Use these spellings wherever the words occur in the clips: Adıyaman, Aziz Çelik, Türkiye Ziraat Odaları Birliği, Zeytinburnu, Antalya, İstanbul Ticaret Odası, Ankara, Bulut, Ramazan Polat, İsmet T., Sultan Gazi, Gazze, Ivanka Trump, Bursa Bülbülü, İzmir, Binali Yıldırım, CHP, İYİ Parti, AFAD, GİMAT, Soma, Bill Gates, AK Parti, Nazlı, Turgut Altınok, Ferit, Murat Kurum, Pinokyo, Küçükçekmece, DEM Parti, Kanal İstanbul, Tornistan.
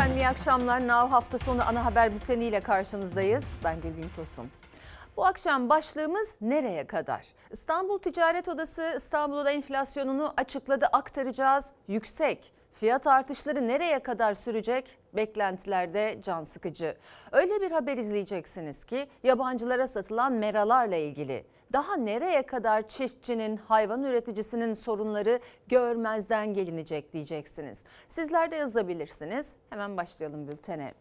Efendim iyi akşamlar. Now hafta sonu ana haber bülteniyle karşınızdayız. Ben Gülbin Tosun. Bu akşam başlığımız nereye kadar? İstanbul Ticaret Odası İstanbul'da enflasyonunu açıkladı, aktaracağız. Yüksek. Fiyat artışları nereye kadar sürecek? Beklentilerde can sıkıcı. Öyle bir haber izleyeceksiniz ki yabancılara satılan meralarla ilgili. Daha nereye kadar çiftçinin, hayvan üreticisinin sorunları görmezden gelinecek diyeceksiniz. Sizler de yazabilirsiniz. Hemen başlayalım bültene.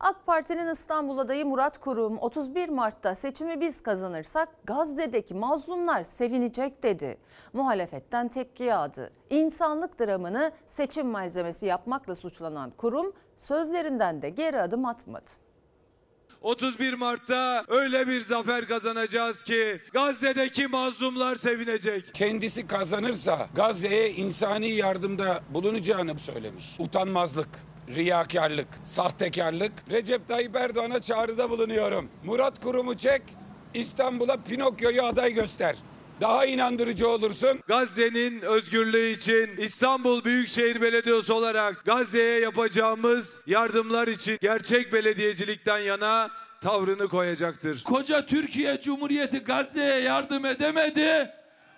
AK Parti'nin İstanbul adayı Murat Kurum 31 Mart'ta seçimi biz kazanırsak Gazze'deki mazlumlar sevinecek dedi. Muhalefetten tepki yağdı. İnsanlık dramını seçim malzemesi yapmakla suçlanan Kurum sözlerinden de geri adım atmadı. 31 Mart'ta öyle bir zafer kazanacağız ki Gazze'deki mazlumlar sevinecek. Kendisi kazanırsa Gazze'ye insani yardımda bulunacağını söylemiş. Utanmazlık, riyakarlık, sahtekarlık. Recep Tayyip Erdoğan'a çağrıda bulunuyorum. Murat Kurum'u çek, İstanbul'a Pinokyo'yu aday göster. Daha inandırıcı olursun. Gazze'nin özgürlüğü için İstanbul Büyükşehir Belediyesi olarak Gazze'ye yapacağımız yardımlar için gerçek belediyecilikten yana tavrını koyacaktır. Koca Türkiye Cumhuriyeti Gazze'ye yardım edemedi.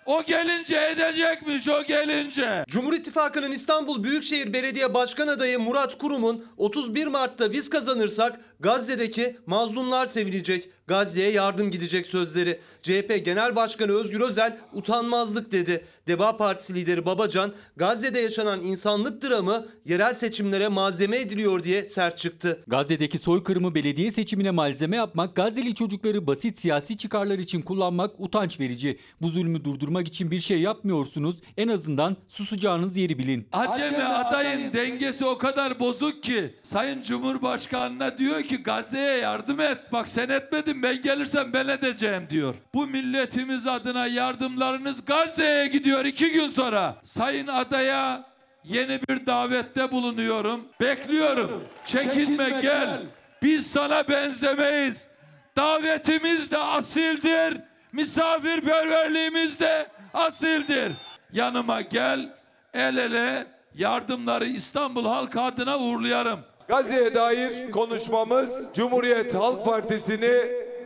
O gelince edecekmiş, o gelince. Cumhur İttifakı'nın İstanbul Büyükşehir Belediye Başkan adayı Murat Kurum'un 31 Mart'ta biz kazanırsak Gazze'deki mazlumlar sevinecek, Gazze'ye yardım gidecek sözleri. CHP Genel Başkanı Özgür Özel utanmazlık dedi. Deva Partisi lideri Babacan, Gazze'de yaşanan insanlık dramı yerel seçimlere malzeme ediliyor diye sert çıktı. Gazze'deki soykırımı belediye seçimine malzeme yapmak, Gazze'li çocukları basit siyasi çıkarlar için kullanmak utanç verici. Bu zulmü durdurmak için bir şey yapmıyorsunuz. En azından susacağınız yeri bilin. Acemi adayın dengesi o kadar bozuk ki Sayın Cumhurbaşkanı'na diyor ki Gazze'ye yardım et. Bak sen etmedin. Ben gelirsem ben edeceğim diyor. Bu milletimiz adına yardımlarınız Gazze'ye gidiyor 2 gün sonra. Sayın adaya yeni bir davette bulunuyorum. Bekliyorum. Çekinme gel. Biz sana benzemeyiz. Davetimiz de asildir. Misafirperverliğimiz de asildir. Yanıma gel. El ele yardımları İstanbul halkı adına uğurlayarım. Gazze'ye dair konuşmamız Cumhuriyet Halk Partisi'ni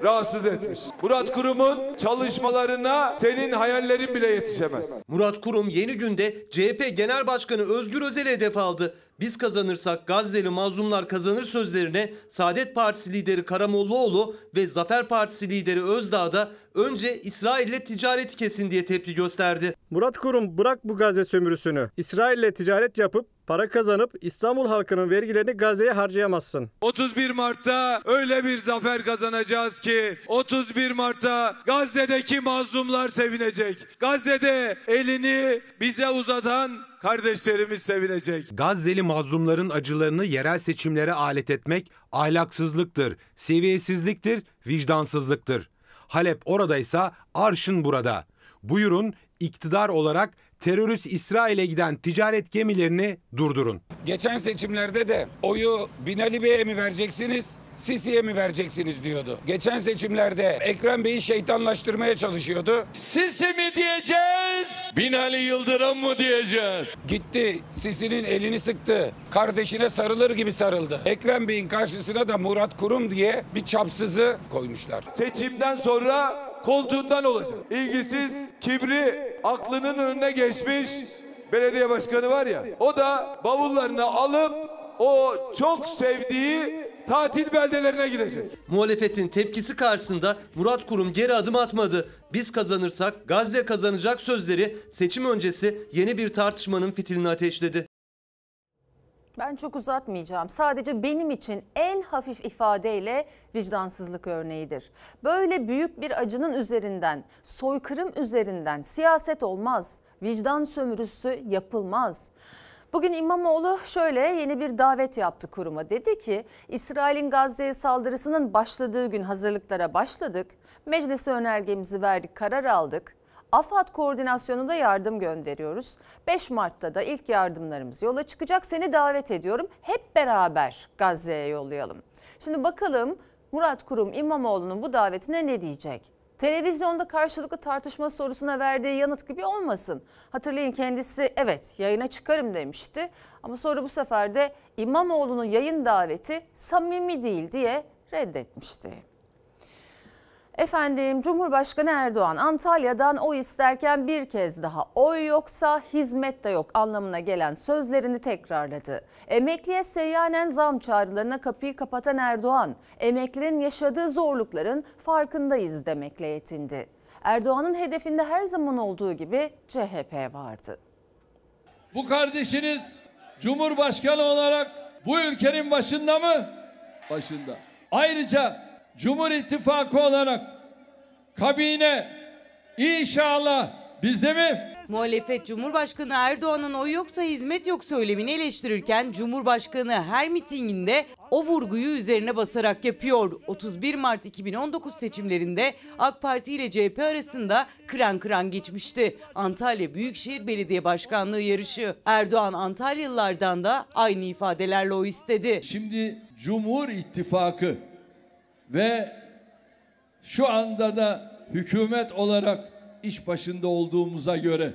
rahatsız etmiş. Murat Kurum'un çalışmalarına senin hayallerin bile yetişemez. Murat Kurum yeni günde CHP Genel Başkanı Özgür Özel'e hedef aldı. Biz kazanırsak Gazze'li mazlumlar kazanır sözlerine Saadet Partisi lideri Karamollaoğlu ve Zafer Partisi lideri Özdağ da önce İsrail'le ticareti kesin diye tepki gösterdi. Murat Kurum bırak bu Gazze sömürüsünü. İsrail'le ticaret yapıp para kazanıp İstanbul halkının vergilerini Gazze'ye harcayamazsın. 31 Mart'ta öyle bir zafer kazanacağız ki 31 Mart'ta Gazze'deki mazlumlar sevinecek. Gazze'de elini bize uzatan kardeşlerimiz sevinecek. Gazze'li mazlumların acılarını yerel seçimlere alet etmek ahlaksızlıktır, seviyesizliktir, vicdansızlıktır. Halep oradaysa arşın burada. Buyurun iktidar olarak terörist İsrail'e giden ticaret gemilerini durdurun. Geçen seçimlerde de oyu Binali Bey'e mi vereceksiniz, Sisi'ye mi vereceksiniz diyordu. Geçen seçimlerde Ekrem Bey'i şeytanlaştırmaya çalışıyordu. Sisi mi diyeceğiz, Binali Yıldırım mı diyeceğiz? Gitti, Sisi'nin elini sıktı. Kardeşine sarılır gibi sarıldı. Ekrem Bey'in karşısına da Murat Kurum diye bir çapsızı koymuşlar. Seçimden sonra koltuğundan olacak. İlgisiz, kibri, aklının önüne geçmiş belediye başkanı var ya, o da bavullarını alıp o çok sevdiği tatil beldelerine gidecek. Muhalefetin tepkisi karşısında Murat Kurum geri adım atmadı. Biz kazanırsak Gazze kazanacak sözleri seçim öncesi yeni bir tartışmanın fitilini ateşledi. Ben çok uzatmayacağım. Sadece benim için en hafif ifadeyle vicdansızlık örneğidir. Böyle büyük bir acının üzerinden, soykırım üzerinden siyaset olmaz. Vicdan sömürüsü yapılmaz. Bugün İmamoğlu şöyle yeni bir davet yaptı kuruma. Dedi ki İsrail'in Gazze'ye saldırısının başladığı gün hazırlıklara başladık. Meclise önergemizi verdik, karar aldık. AFAD koordinasyonunda yardım gönderiyoruz. 5 Mart'ta da ilk yardımlarımız yola çıkacak. Seni davet ediyorum. Hep beraber Gazze'ye yollayalım. Şimdi bakalım Murat Kurum İmamoğlu'nun bu davetine ne diyecek? televizyonda karşılıklı tartışma sorusuna verdiği yanıt gibi olmasın. Hatırlayın, kendisi evet yayına çıkarım demişti ama sonra bu sefer de İmamoğlu'nun yayın daveti samimi değil diye reddetmişti. Efendim, Cumhurbaşkanı Erdoğan Antalya'dan oy isterken bir kez daha oy yoksa hizmet de yok anlamına gelen sözlerini tekrarladı. Emekliye seyyanen zam çağrılarına kapıyı kapatan Erdoğan, emeklinin yaşadığı zorlukların farkındayız demekle yetindi. Erdoğan'ın hedefinde her zaman olduğu gibi CHP vardı. Bu kardeşiniz Cumhurbaşkanı olarak bu ülkenin başında mı? Başında. Ayrıca Cumhur İttifakı olarak kabine inşallah bizde mi? Muhalefet Cumhurbaşkanı Erdoğan'ın oy yoksa hizmet yok söylemini eleştirirken Cumhurbaşkanı her mitinginde o vurguyu üzerine basarak yapıyor. 31 Mart 2019 seçimlerinde AK Parti ile CHP arasında kıran kıran geçmişti Antalya Büyükşehir Belediye Başkanlığı yarışı. Erdoğan Antalyalılardan da aynı ifadelerle oy istedi. Şimdi Cumhur İttifakı ve şu anda da hükümet olarak iş başında olduğumuza göre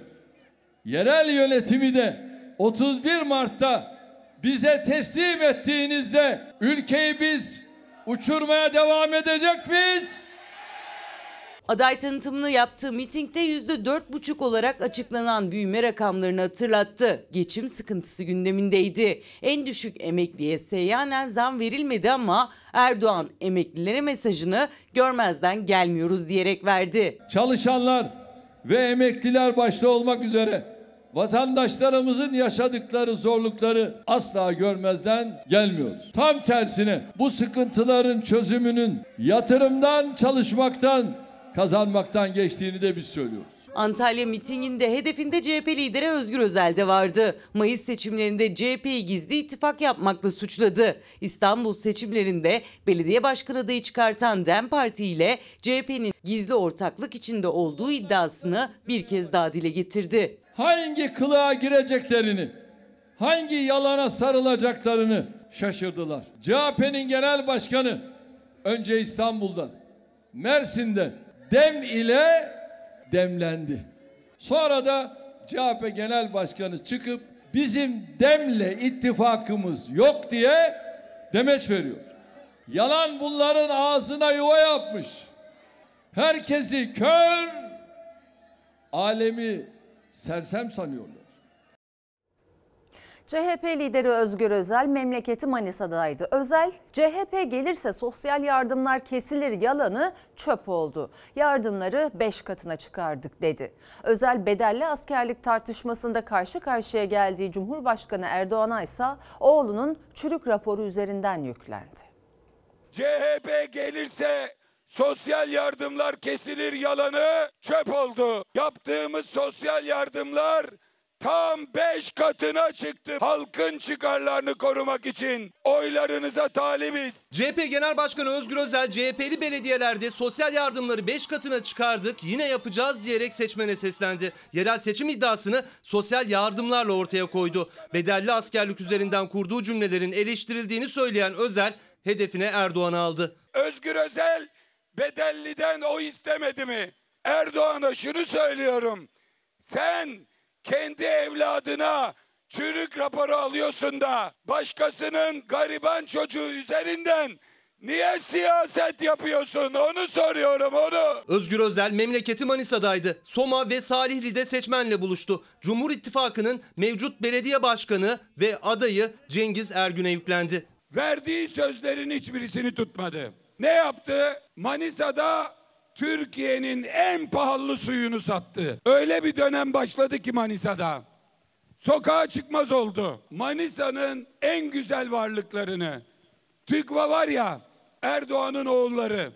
yerel yönetimi de 31 Mart'ta bize teslim ettiğinizde ülkeyi biz uçurmaya devam edecek miyiz? Aday tanıtımını yaptığı mitingde %4,5 olarak açıklanan büyüme rakamlarını hatırlattı. Geçim sıkıntısı gündemindeydi. En düşük emekliye seyyanen zam verilmedi ama Erdoğan emeklilere mesajını görmezden gelmiyoruz diyerek verdi. Çalışanlar ve emekliler başta olmak üzere vatandaşlarımızın yaşadıkları zorlukları asla görmezden gelmiyoruz. Tam tersine bu sıkıntıların çözümünün yatırımdan, çalışmaktan, kazanmaktan geçtiğini de biz söylüyoruz. Antalya mitinginde hedefinde CHP lideri Özgür Özel de vardı. Mayıs seçimlerinde CHP'yi gizli ittifak yapmakla suçladı. İstanbul seçimlerinde belediye başkanı adayı çıkartan DEM Parti ile CHP'nin gizli ortaklık içinde olduğu iddiasını bir kez daha dile getirdi. Hangi kılığa gireceklerini, hangi yalana sarılacaklarını şaşırdılar. CHP'nin genel başkanı önce İstanbul'da, Mersin'de DEM ile demlendi. Sonra da CHP Genel Başkanı çıkıp bizim DEM'le ittifakımız yok diye demeç veriyor. Yalan bunların ağzına yuva yapmış. Herkesi kör, alemi sersem sanıyorlar. CHP lideri Özgür Özel memleketi Manisa'daydı. Özel, CHP gelirse sosyal yardımlar kesilir yalanı çöp oldu. Yardımları 5 katına çıkardık dedi. Özel, bedelli askerlik tartışmasında karşı karşıya geldiği Cumhurbaşkanı Erdoğan'a ise oğlunun çürük raporu üzerinden yüklendi. CHP gelirse sosyal yardımlar kesilir yalanı çöp oldu. Yaptığımız sosyal yardımlar tam 5 katına çıktı. Halkın çıkarlarını korumak için oylarınıza talibiz. CHP Genel Başkanı Özgür Özel, CHP'li belediyelerde sosyal yardımları 5 katına çıkardık, yine yapacağız diyerek seçmene seslendi. Yerel seçim iddiasını sosyal yardımlarla ortaya koydu. Bedelli askerlik üzerinden kurduğu cümlelerin eleştirildiğini söyleyen Özel, hedefine Erdoğan'ı aldı. Özgür Özel bedelliden oy istemedi mi? Erdoğan'a şunu söylüyorum. Sen kendi evladına çürük raporu alıyorsun da başkasının gariban çocuğu üzerinden niye siyaset yapıyorsun? Onu soruyorum, onu. Özgür Özel memleketi Manisa'daydı. Soma ve Salihli'de seçmenle buluştu. Cumhur İttifakı'nın mevcut belediye başkanı ve adayı Cengiz Ergün'e yüklendi. Verdiği sözlerin hiçbirisini tutmadı. Ne yaptı? Manisa'da Türkiye'nin en pahalı suyunu sattı. Öyle bir dönem başladı ki Manisa'da sokağa çıkmaz oldu. Manisa'nın en güzel varlıklarını, Tükva var ya, Erdoğan'ın oğulları,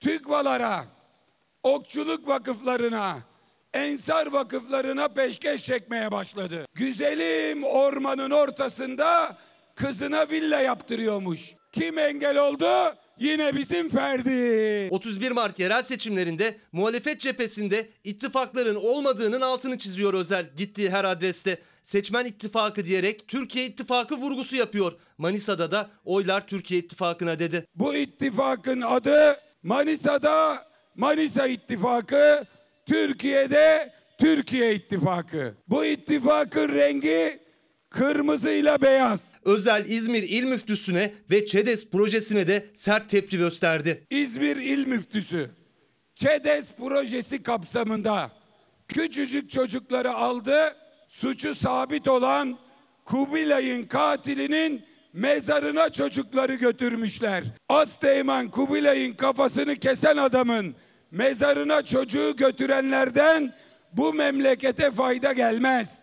Tükvalara, okçuluk vakıflarına, ensar vakıflarına peşkeş çekmeye başladı. Güzelim ormanın ortasında kızına villa yaptırıyormuş. Kim engel oldu? Yine bizim Ferdi. 31 Mart yerel seçimlerinde muhalefet cephesinde ittifakların olmadığının altını çiziyor Özel gittiği her adreste. Seçmen ittifakı diyerek Türkiye ittifakı vurgusu yapıyor. Manisa'da da oylar Türkiye ittifakına dedi. Bu ittifakın adı Manisa'da Manisa ittifakı, Türkiye'de Türkiye ittifakı. Bu ittifakın rengi kırmızıyla beyaz. Özel İzmir İl Müftüsü'ne ve ÇEDES projesine de sert tepki gösterdi. İzmir İl Müftüsü ÇEDES projesi kapsamında küçücük çocukları aldı, suçu sabit olan Kubilay'ın katilinin mezarına çocukları götürmüşler. Asteğmen Kubilay'ın kafasını kesen adamın mezarına çocuğu götürenlerden bu memlekete fayda gelmez.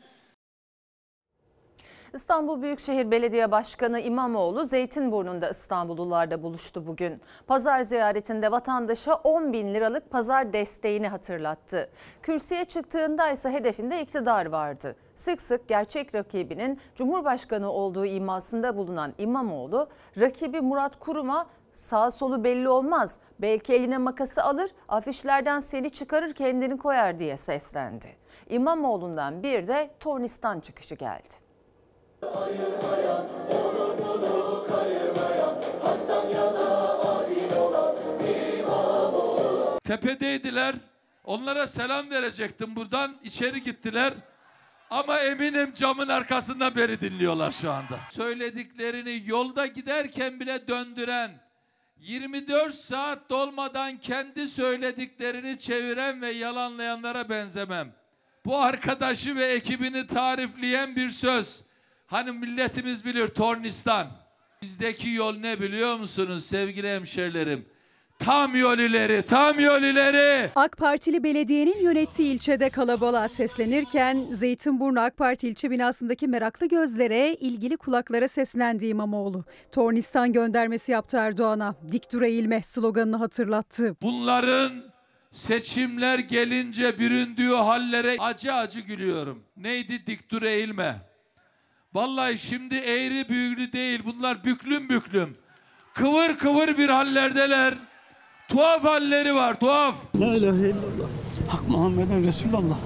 İstanbul Büyükşehir Belediye Başkanı İmamoğlu Zeytinburnu'nda İstanbullularla buluştu bugün. Pazar ziyaretinde vatandaşa 10.000 liralık pazar desteğini hatırlattı. Kürsüye çıktığında ise hedefinde iktidar vardı. Sık sık gerçek rakibinin Cumhurbaşkanı olduğu imasında bulunan İmamoğlu, rakibi Murat Kurum'a sağ solu belli olmaz, belki eline makası alır, afişlerden seni çıkarır kendini koyar diye seslendi. İmamoğlu'ndan bir de Tornistan çıkışı geldi. Ayırmayan, onurunu kayırmayan, haktan yana adil olan İmamoğlu. Tepedeydiler, onlara selam verecektim buradan, içeri gittiler. Ama eminim camın arkasından beri dinliyorlar şu anda. Söylediklerini yolda giderken bile döndüren, 24 saat dolmadan kendi söylediklerini çeviren ve yalanlayanlara benzemem. Bu arkadaşı ve ekibini tarifleyen bir söz. Hani milletimiz bilir Tornistan. Bizdeki yol ne biliyor musunuz sevgili hemşerilerim? Tam yol ileri, tam yol ileri. AK Partili belediyenin yönettiği ilçede kalabalığa seslenirken Zeytinburnu AK Parti ilçe binasındaki meraklı gözlere, ilgili kulaklara seslendi İmamoğlu. Tornistan göndermesi yaptı Erdoğan'a. Dik dur eğilme sloganını hatırlattı. Bunların seçimler gelince büründüğü hallere acı acı gülüyorum. Neydi dik dur eğilme? Vallahi şimdi eğri büğrü değil, bunlar büklüm büklüm, kıvır kıvır bir hallerdeler. Tuhaf halleri var, tuhaf. La ilahe illallah, Hak Muhammeden Resulallah,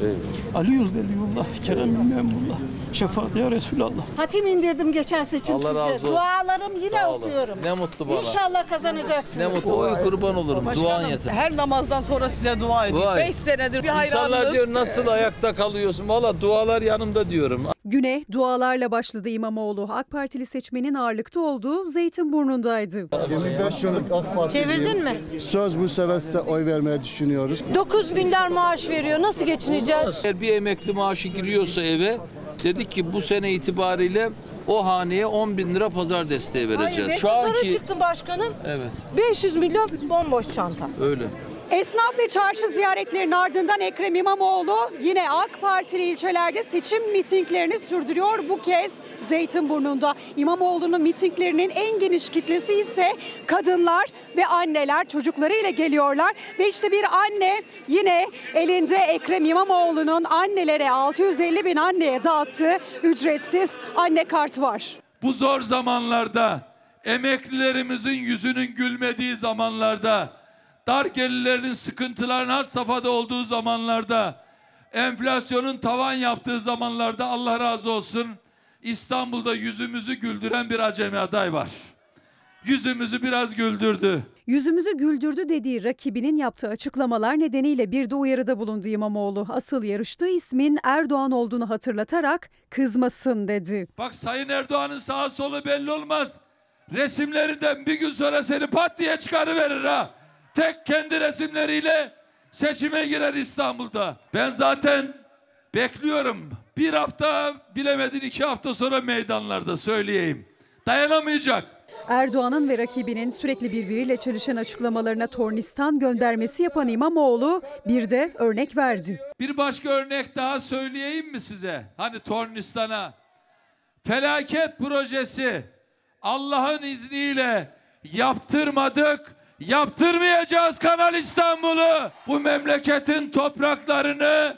Aliyyul Veliyullah, Keremül Memullah, Şefaat ya Resulallah. Hatim indirdim geçen seçim Allah size. Razı olsun. Dualarım yine okuyorum. Ne mutlu bana. İnşallah kazanacaksınız. Ne mutlu, oy kurban olurum, duan yeter. Her namazdan sonra size dua ediyorum. 5 senedir bir hayranınız. İnsanlar diyor nasıl ayakta kalıyorsun, valla dualar yanımda diyorum. Güne dualarla başladı İmamoğlu. AK Partili seçmenin ağırlıkta olduğu Zeytinburnu'ndaydı. 25 yıllık AK Partiliyim. Çevirdin mi? Söz bu sefer size oy vermeye düşünüyoruz. 9.000 lira maaş veriyor. Nasıl geçineceğiz? Eğer bir emekli maaşı giriyorsa eve, dedik ki bu sene itibariyle o haneye 10.000 lira pazar desteği vereceğiz. Hayır, şu anki çıktı başkanım. Evet. 500 milyon bomboş çanta. Öyle. Esnaf ve çarşı ziyaretlerinin ardından Ekrem İmamoğlu yine AK Partili ilçelerde seçim mitinglerini sürdürüyor. Bu kez Zeytinburnu'nda. İmamoğlu'nun mitinglerinin en geniş kitlesi ise kadınlar ve anneler, çocuklarıyla geliyorlar. Ve işte bir anne yine elinde Ekrem İmamoğlu'nun annelere 650 bin anneye dağıttığı ücretsiz anne kartı var. Bu zor zamanlarda, emeklilerimizin yüzünün gülmediği zamanlarda, dar gelirlerin sıkıntılarının had safhada olduğu zamanlarda, enflasyonun tavan yaptığı zamanlarda Allah razı olsun İstanbul'da yüzümüzü güldüren bir acemi aday var. Yüzümüzü biraz güldürdü. Yüzümüzü güldürdü dediği rakibinin yaptığı açıklamalar nedeniyle bir de uyarıda bulundu İmamoğlu. Asıl yarıştığı ismin Erdoğan olduğunu hatırlatarak kızmasın dedi. Bak Sayın Erdoğan'ın sağa solu belli olmaz. Resimlerinden bir gün sonra seni pat diye çıkarıverir ha. Tek kendi resimleriyle seçime girer İstanbul'da. Ben zaten bekliyorum. Bir hafta bilemedin 2 hafta sonra meydanlarda söyleyeyim. Dayanamayacak. Erdoğan'ın ve rakibinin sürekli birbiriyle çelişen açıklamalarına Tornistan göndermesi yapan İmamoğlu bir de örnek verdi. Bir başka örnek daha söyleyeyim mi size? Hani Tornistan'a. Felaket projesi Allah'ın izniyle yaptırmadık. Yaptırmayacağız Kanal İstanbul'u. Bu memleketin topraklarını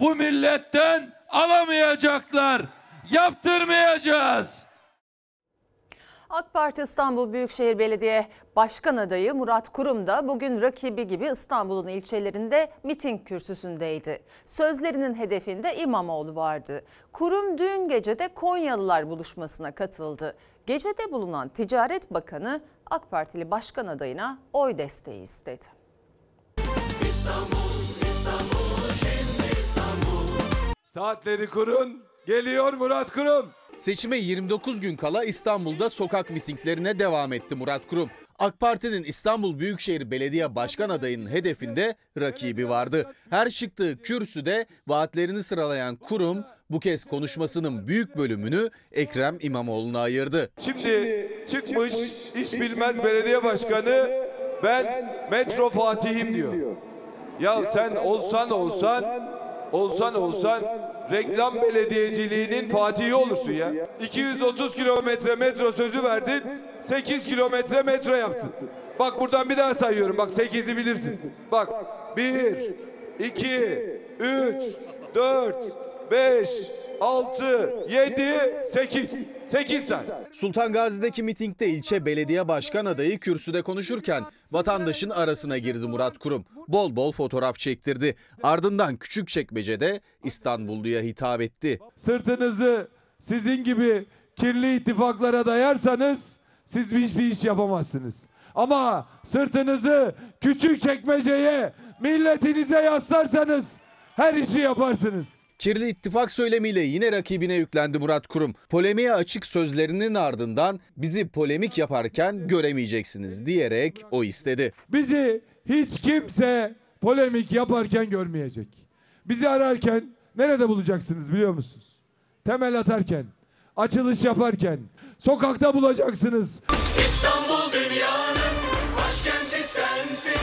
bu milletten alamayacaklar. Yaptırmayacağız. AK Parti İstanbul Büyükşehir Belediye Başkan adayı Murat Kurum da bugün rakibi gibi İstanbul'un ilçelerinde miting kürsüsündeydi. Sözlerinin hedefinde İmamoğlu vardı. Kurum dün gecede Konyalılar buluşmasına katıldı. Gecede bulunan Ticaret Bakanı AK Partili başkan adayına oy desteği istedi. Saatleri kurun, geliyor Murat Kurum. Seçime 29 gün kala İstanbul'da sokak mitinglerine devam etti Murat Kurum. AK Parti'nin İstanbul Büyükşehir Belediye Başkan adayının hedefinde rakibi vardı. Her çıktığı kürsüde vaatlerini sıralayan Kurum bu kez konuşmasının büyük bölümünü Ekrem İmamoğlu'na ayırdı. Şimdi çıkmış iş bilmez belediye başkanı ben Metro Fatih'im diyor. Ya sen olsan reklam belediyeciliğinin Fatih'i olursun ya. 230 kilometre metro sözü verdin, 8 kilometre metro yaptın. Bak buradan bir daha sayıyorum, bak 8'i bilirsin. Bak 1, 2, 3, 4, 5, 6, 7, 8. 8 tane. Sultan Gazi'deki mitingde ilçe belediye başkan adayı kürsüde konuşurken vatandaşın arasına girdi Murat Kurum. Bol bol fotoğraf çektirdi. Ardından Küçükçekmece'de İstanbulluya hitap etti. Sırtınızı sizin gibi kirli ittifaklara dayarsanız siz hiçbir iş yapamazsınız. Ama sırtınızı Küçükçekmece'ye, milletinize yaslarsanız her işi yaparsınız. Kirli ittifak söylemiyle yine rakibine yüklendi Murat Kurum. Polemiğe açık sözlerinin ardından bizi polemik yaparken göremeyeceksiniz diyerek o istedi. Bizi hiç kimse polemik yaparken görmeyecek. Bizi ararken nerede bulacaksınız biliyor musunuz? Temel atarken, açılış yaparken, sokakta bulacaksınız. İstanbul dünyanın başkenti sensin,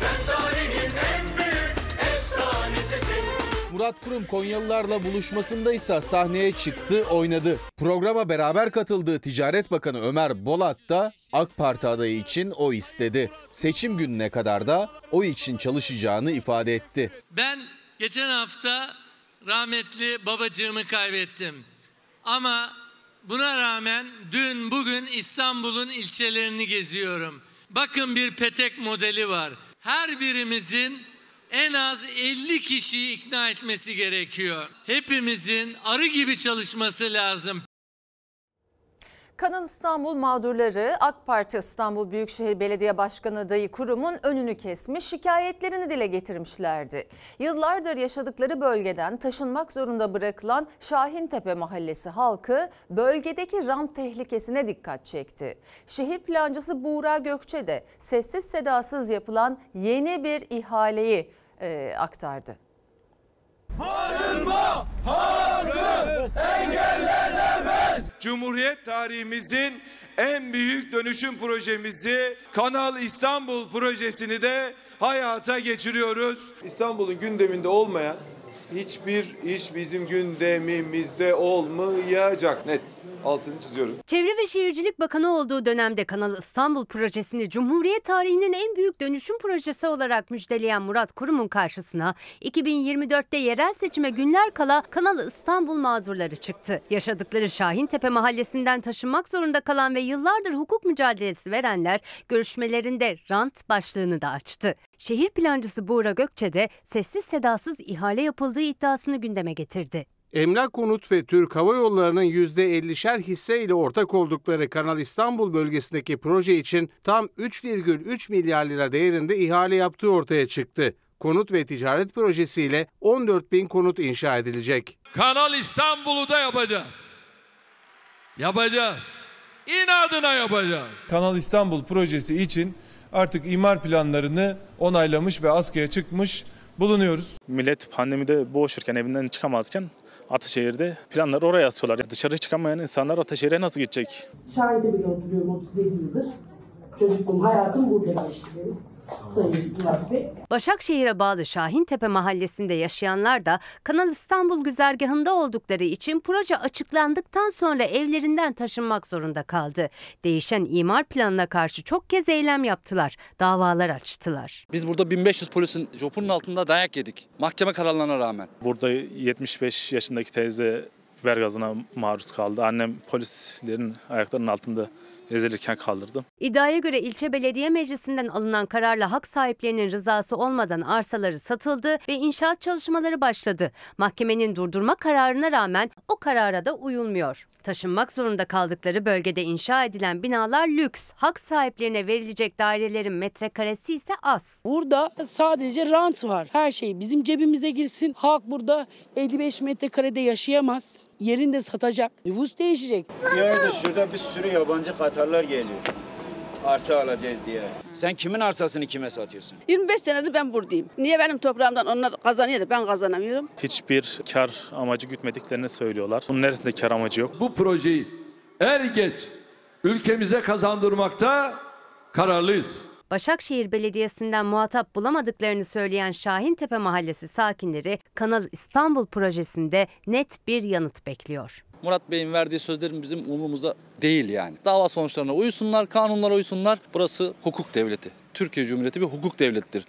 sen tarihin en Murat Kurum Konyalılarla buluşmasındaysa sahneye çıktı, oynadı. Programa beraber katıldığı Ticaret Bakanı Ömer Bolat da AK Parti adayı için oy istedi. Seçim gününe kadar da oy için çalışacağını ifade etti. Ben geçen hafta rahmetli babacığımı kaybettim. Ama buna rağmen dün bugün İstanbul'un ilçelerini geziyorum. Bakın bir petek modeli var. Her birimizin en az 50 kişiyi ikna etmesi gerekiyor. Hepimizin arı gibi çalışması lazım. Kanal İstanbul mağdurları AK Parti İstanbul Büyükşehir Belediye Başkanı adayı Kurum'un önünü kesmiş, şikayetlerini dile getirmişlerdi. Yıllardır yaşadıkları bölgeden taşınmak zorunda bırakılan Şahintepe mahallesi halkı bölgedeki rant tehlikesine dikkat çekti. Şehir plancısı Buğra Gökçe de sessiz sedasız yapılan yeni bir ihaleyi aktardı. Barınma hakkı engellenemez. Cumhuriyet tarihimizin en büyük dönüşüm projemizi Kanal İstanbul projesini de hayata geçiriyoruz. İstanbul'un gündeminde olmayan hiçbir iş bizim gündemimizde olmayacak. Net altını çiziyorum. Çevre ve Şehircilik Bakanı olduğu dönemde Kanal İstanbul projesini Cumhuriyet tarihinin en büyük dönüşüm projesi olarak müjdeleyen Murat Kurum'un karşısına 2024'te yerel seçime günler kala Kanal İstanbul mağdurları çıktı. Yaşadıkları Şahintepe mahallesinden taşınmak zorunda kalan ve yıllardır hukuk mücadelesi verenler görüşmelerinde rant başlığını da açtı. Şehir plancısı Buğra Gökçe de sessiz sedasız ihale yapıldığı iddiasını gündeme getirdi. Emlak Konut ve Türk Hava Yolları'nın %50'şer hisseyle ortak oldukları Kanal İstanbul bölgesindeki proje için tam 3,3 milyar lira değerinde ihale yaptığı ortaya çıktı. Konut ve ticaret projesiyle 14 bin konut inşa edilecek. Kanal İstanbul'u da yapacağız. Yapacağız. İnadına yapacağız. Kanal İstanbul projesi için artık imar planlarını onaylamış ve askıya çıkmış bulunuyoruz. Millet pandemide boğuşurken, evinden çıkamazken Ataşehir'de planları oraya asıyorlar. Dışarı çıkamayan insanlar Ataşehir'e nasıl gidecek? Şahin'de bile oturuyorum 37 yıldır. Çocukluğum, hayatım burada geçti. Başakşehir'e bağlı Şahintepe mahallesinde yaşayanlar da Kanal İstanbul güzergahında oldukları için proje açıklandıktan sonra evlerinden taşınmak zorunda kaldı. Değişen imar planına karşı çok kez eylem yaptılar, davalar açtılar. Biz burada 1500 polisin jopunun altında dayak yedik, mahkeme kararlarına rağmen. Burada 75 yaşındaki teyze biber gazına maruz kaldı. Annem polislerin ayaklarının altında ezilirken kaldırdım. İddiaya göre ilçe belediye meclisinden alınan kararla hak sahiplerinin rızası olmadan arsaları satıldı ve inşaat çalışmaları başladı. Mahkemenin durdurma kararına rağmen o karara da uyulmuyor. Taşınmak zorunda kaldıkları bölgede inşa edilen binalar lüks. Hak sahiplerine verilecek dairelerin metrekaresi ise az. Burada sadece rant var. Her şey bizim cebimize girsin. Halk burada 55 metrekarede yaşayamaz. Yerini de satacak. Nüfus değişecek. Yerde şurada bir sürü yabancı Katarlar geliyor. Arsa alacağız diye. Sen kimin arsasını kime satıyorsun? 25 senedir ben buradayım. Niye benim toprağımdan onlar kazanıyor da ben kazanamıyorum? Hiçbir kar amacı gütmediklerini söylüyorlar. Bunun neresinde kar amacı yok? Bu projeyi er geç ülkemize kazandırmakta kararlıyız. Başakşehir Belediyesi'nden muhatap bulamadıklarını söyleyen Şahintepe Mahallesi sakinleri Kanal İstanbul projesinde net bir yanıt bekliyor. Murat Bey'in verdiği sözlerin bizim umurumuzda değil yani. Dava sonuçlarına uysunlar, kanunlara uysunlar. Burası hukuk devleti. Türkiye Cumhuriyeti bir hukuk devletidir.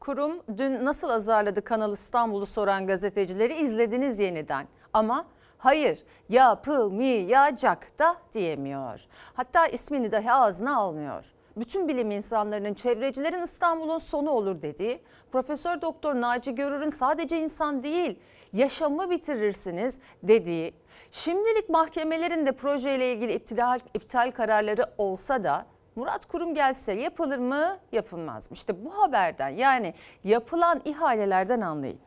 Kurum dün nasıl azarladı Kanal İstanbul'u soran gazetecileri izlediniz yeniden. Ama hayır yapılmayacak da diyemiyor. Hatta ismini dahi ağzına almıyor. Bütün bilim insanlarının çevrecilerin İstanbul'un sonu olur dediği, Profesör Doktor Naci Görür'ün sadece insan değil yaşamı bitirirsiniz dediği, şimdilik mahkemelerin de projeyle ilgili iptal kararları olsa da Murat Kurum gelse yapılır mı yapılmaz mı? İşte bu haberden yani yapılan ihalelerden anlayın.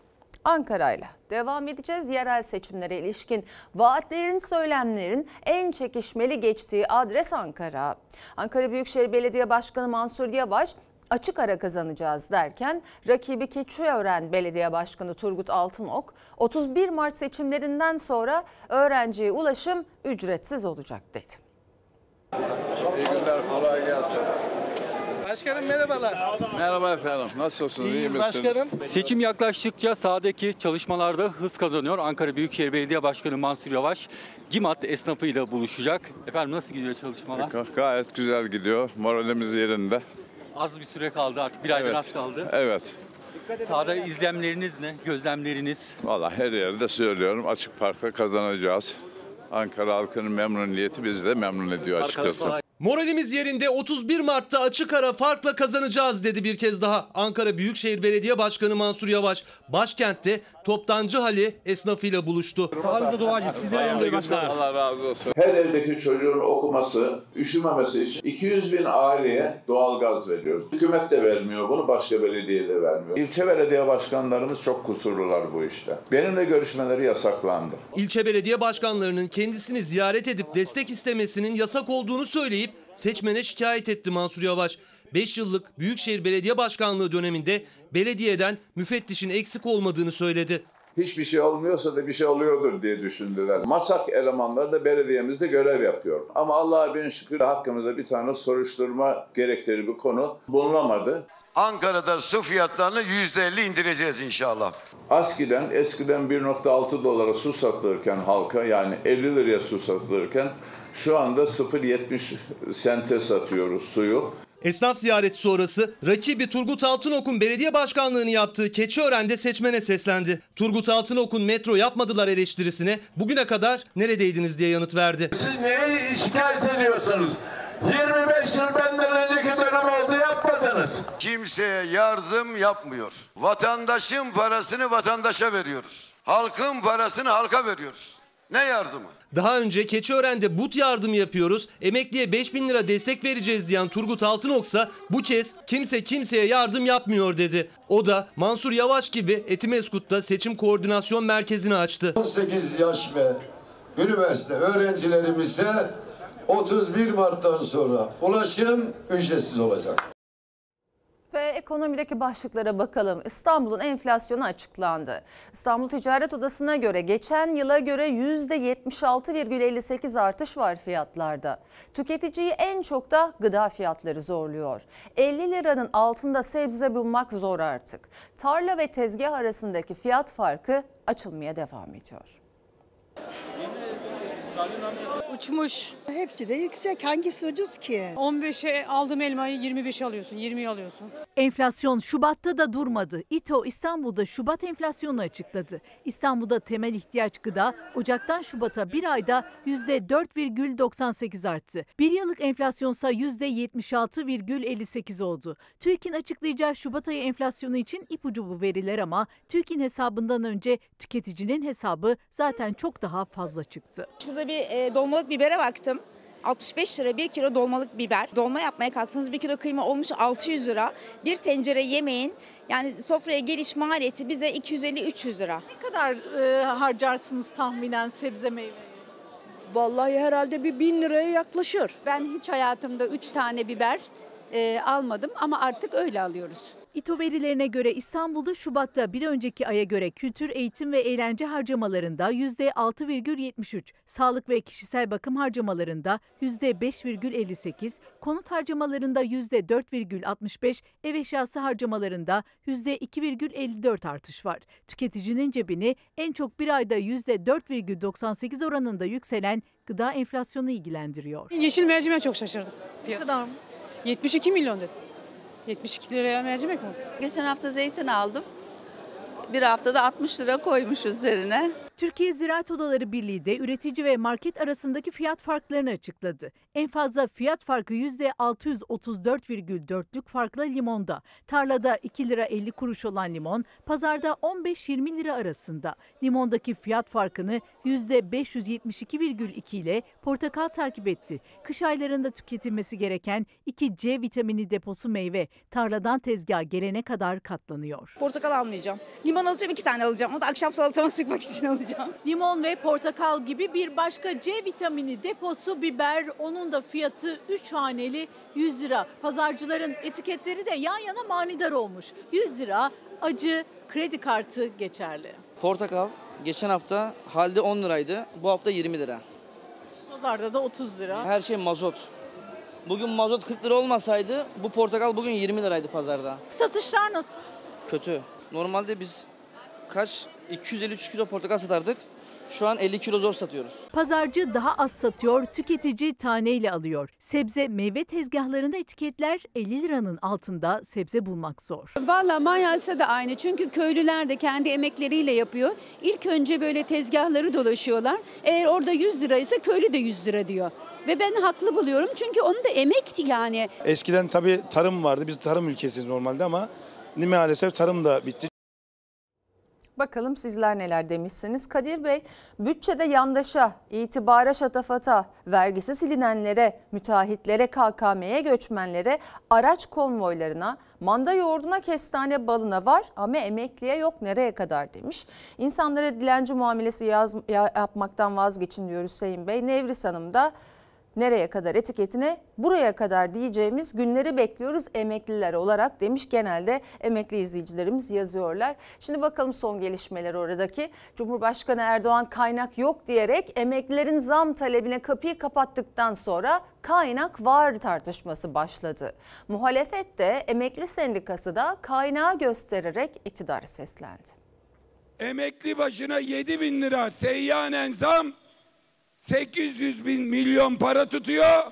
Ankara'yla devam edeceğiz. Yerel seçimlere ilişkin vaatlerin, söylemlerin en çekişmeli geçtiği adres Ankara. Ankara Büyükşehir Belediye Başkanı Mansur Yavaş açık ara kazanacağız derken rakibi Keçiören Belediye Başkanı Turgut Altınok 31 Mart seçimlerinden sonra öğrenciye ulaşım ücretsiz olacak dedi. İyi günler, kolay gelsin. Başkanım merhabalar. Merhaba efendim. Nasılsınız? İyi misiniz? Başkanım. Seçim yaklaştıkça sahadaki çalışmalarda hız kazanıyor. Ankara Büyükşehir Belediye Başkanı Mansur Yavaş GİMAT esnafıyla buluşacak. Efendim nasıl gidiyor çalışmalar? Gayet güzel gidiyor. Moralimiz yerinde. Az bir süre kaldı artık. Bir aydan az kaldı. Evet. Sahada izlemleriniz ne? Gözlemleriniz? Vallahi her yerde söylüyorum. Açık farkla kazanacağız. Ankara halkının memnuniyeti bizi de memnun ediyor açıkçası. Moralimiz yerinde 31 Mart'ta açık ara farkla kazanacağız dedi bir kez daha Ankara Büyükşehir Belediye Başkanı Mansur Yavaş. Başkentte Toptancı Hali esnafıyla buluştu. Sağlığınızda duacıyız. Allah razı olsun. Her evdeki çocuğun okuması, üşümemesi için 200 bin aileye doğalgaz veriyoruz. Hükümet de vermiyor bunu, başka belediye de vermiyor. İlçe belediye başkanlarımız çok kusurlular bu işte. Benimle görüşmeleri yasaklandı. İlçe belediye başkanlarının kendisini ziyaret edip destek istemesinin yasak olduğunu söyleyip seçmene şikayet etti Mansur Yavaş. 5 yıllık Büyükşehir Belediye Başkanlığı döneminde belediyeden müfettişin eksik olmadığını söyledi. Hiçbir şey olmuyorsa da bir şey oluyordur diye düşündüler. Masak elemanları da belediyemizde görev yapıyor. Ama Allah'a bin şükür hakkımızda bir tane soruşturma gerektiği bir konu bulunamadı. Ankara'da su fiyatlarını %50 indireceğiz inşallah. ASKİ'den eskiden 1,6 dolara su satılırken halka, yani 50 liraya su satılırken şu anda 0,70 sente satıyoruz suyu. Esnaf ziyareti sonrası rakibi Turgut Altınok'un belediye başkanlığını yaptığı Keçiören'de seçmene seslendi. Turgut Altınok'un metro yapmadılar eleştirisine bugüne kadar neredeydiniz diye yanıt verdi. Siz neyi şikayet ediyorsunuz? 25 yıl benden önceki dönem oldu, yapmadınız. Kimseye yardım yapmıyor. Vatandaşın parasını vatandaşa veriyoruz. Halkın parasını halka veriyoruz. Ne yardımı? Daha önce Keçiören'de but yardım yapıyoruz, emekliye 5.000 lira destek vereceğiz diyen Turgut Altınok'sa bu kez kimse kimseye yardım yapmıyor dedi. O da Mansur Yavaş gibi Etimeskut'ta seçim koordinasyon merkezini açtı. 18 yaş ve üniversite öğrencilerimize 31 Mart'tan sonra ulaşım ücretsiz olacak. Ve ekonomideki başlıklara bakalım. İstanbul'un enflasyonu açıklandı. İstanbul Ticaret Odası'na göre geçen yıla göre %76,58 artış var fiyatlarda. Tüketiciyi en çok da gıda fiyatları zorluyor. 50 liranın altında sebze bulmak zor artık. Tarla ve tezgah arasındaki fiyat farkı açılmaya devam ediyor. Uçmuş. Hepsi de yüksek. Hangisi ucuz ki? 15'e aldım elmayı, 25'e alıyorsun, 20'ye alıyorsun. Enflasyon Şubat'ta da durmadı. İTO İstanbul'da Şubat enflasyonu açıkladı. İstanbul'da temel ihtiyaç gıda Ocak'tan Şubat'a bir ayda %4,98 arttı. Bir yıllık enflasyonsa %76,58 oldu. TÜİK'in açıklayacağı Şubat ayı enflasyonu için ipucu bu veriler ama TÜİK'in hesabından önce tüketicinin hesabı zaten çok daha fazla çıktı. Şurada bir dolmalık bibere baktım. 65 lira 1 kilo dolmalık biber. Dolma yapmaya kalksanız 1 kilo kıyma olmuş 600 lira. Bir tencere yemeğin yani sofraya geliş maliyeti bize 250-300 lira. Ne kadar harcarsınız tahminen sebze meyve? Vallahi herhalde bir 1000 liraya yaklaşır. Ben hiç hayatımda 3 tane biber almadım ama artık öyle alıyoruz. İTO verilerine göre İstanbul'da Şubat'ta bir önceki aya göre kültür, eğitim ve eğlence harcamalarında %6,73, sağlık ve kişisel bakım harcamalarında %5,58, konut harcamalarında %4,65, ev eşyası harcamalarında %2,54 artış var. Tüketicinin cebini en çok bir ayda %4,98 oranında yükselen gıda enflasyonu ilgilendiriyor. Yeşil mercimeğe çok şaşırdım. Ne kadar mı? 72 milyon dedi. 72 liraya mercimek mi? Geçen hafta zeytin aldım. Bir haftada 60 lira koymuş üzerine. Türkiye Ziraat Odaları Birliği de üretici ve market arasındaki fiyat farklarını açıkladı. En fazla fiyat farkı %634,4'lük farkla limonda. Tarlada 2 lira 50 kuruş olan limon, pazarda 15-20 lira arasında. Limondaki fiyat farkını %572,2 ile portakal takip etti. Kış aylarında tüketilmesi gereken 2C vitamini deposu meyve tarladan tezgaha gelene kadar katlanıyor. Portakal almayacağım. Limon alacağım, 2 tane alacağım. O da akşam salatama sıkmak için alacağım. Limon ve portakal gibi bir başka C vitamini deposu biber, onun da fiyatı 3 haneli 100 lira. Pazarcıların etiketleri de yan yana manidar olmuş. 100 lira acı kredi kartı geçerli. Portakal geçen hafta halde 10 liraydı, bu hafta 20 lira. Pazarda da 30 lira. Her şey mazot. Bugün mazot 40 lira olmasaydı bu portakal bugün 20 liraydı pazarda. Satışlar nasıl? Kötü. Normalde biz kaç? 253 kilo portakal satardık. Şu an 50 kilo zor satıyoruz. Pazarcı daha az satıyor, tüketici taneyle alıyor. Sebze, meyve tezgahlarında etiketler 50 liranın altında sebze bulmak zor. Vallahi manyası da aynı çünkü köylüler de kendi emekleriyle yapıyor. İlk önce böyle tezgahları dolaşıyorlar. Eğer orada 100 liraysa köylü de 100 lira diyor. Ve ben haklı buluyorum çünkü onun da emekti yani. Eskiden tabii tarım vardı, biz tarım ülkesiyiz normalde ama maalesef tarım da bitti. Bakalım sizler neler demişsiniz. Kadir Bey, bütçede yandaşa, itibara, şatafata, vergisi silinenlere, müteahhitlere, KKM'ye, göçmenlere, araç konvoylarına, manda yoğurduna, kestane balına var ama emekliye yok, nereye kadar demiş. İnsanlara dilenci muamelesi yapmaktan vazgeçin diyor Hüseyin Bey. Nevris Hanım da nereye kadar etiketine buraya kadar diyeceğimiz günleri bekliyoruz emekliler olarak demiş. Genelde emekli izleyicilerimiz yazıyorlar. Şimdi bakalım son gelişmeler oradaki. Cumhurbaşkanı Erdoğan kaynak yok diyerek emeklilerin zam talebine kapıyı kapattıktan sonra kaynak var tartışması başladı. Muhalefet de emekli sendikası da kaynağı göstererek iktidara seslendi. Emekli başına 7.000 lira seyyanen zam 800 milyon para tutuyor.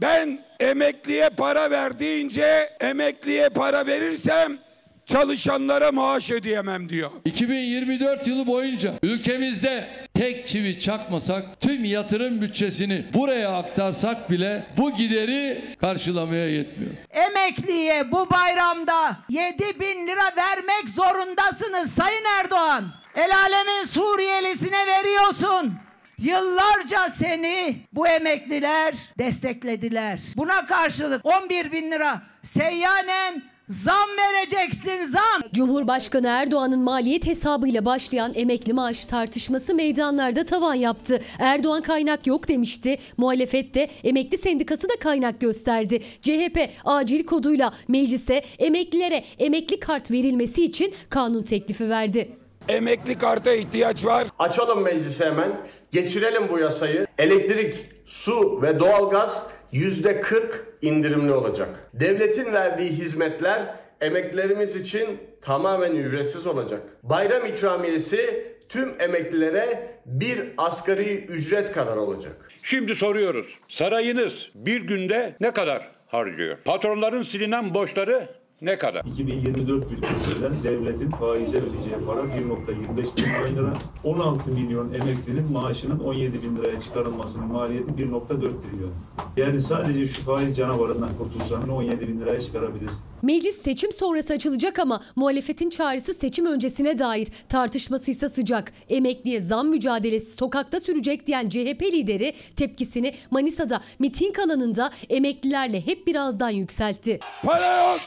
Ben emekliye para verdiğince emekliye para verirsem çalışanlara maaş ödeyemem diyor. 2024 yılı boyunca ülkemizde tek çivi çakmasak, tüm yatırım bütçesini buraya aktarsak bile bu gideri karşılamaya yetmiyor. Emekliye bu bayramda 7.000 lira vermek zorundasınız Sayın Erdoğan. El alemin Suriyelisine veriyorsun. Yıllarca seni bu emekliler desteklediler. Buna karşılık 11.000 lira seyyanen zam vereceksin, zam. Cumhurbaşkanı Erdoğan'ın maliyet hesabıyla başlayan emekli maaş tartışması meydanlarda tavan yaptı. Erdoğan kaynak yok demişti. Muhalefet de emekli sendikası da kaynak gösterdi. CHP acil koduyla meclise emeklilere emekli kart verilmesi için kanun teklifi verdi. Emekli karta ihtiyaç var. Açalım meclisi hemen. Geçirelim bu yasayı. Elektrik, su ve doğalgaz %40 indirimli olacak. Devletin verdiği hizmetler emeklilerimiz için tamamen ücretsiz olacak. Bayram ikramiyesi tüm emeklilere bir asgari ücret kadar olacak. Şimdi soruyoruz. Sarayınız bir günde ne kadar harcıyor? Patronların silinen borçları ne kadar? 2024 bütçesinden devletin faize ödeyeceği para 1,25 trilyon lira. 16 milyon emeklinin maaşının 17 bin liraya çıkarılmasının maliyeti 1,4 trilyon. Yani sadece şu faiz canavarından kurtulsan 17 bin liraya çıkarabiliriz. Meclis seçim sonrası açılacak ama muhalefetin çağrısı seçim öncesine dair, tartışmasıysa sıcak. Emekliye zam mücadelesi sokakta sürecek diyen CHP lideri tepkisini Manisa'da miting alanında emeklilerle hep birazdan yükseltti. Para yok!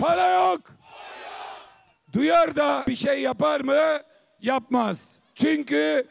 Para yok. Duyar da bir şey yapar mı? Yapmaz. Çünkü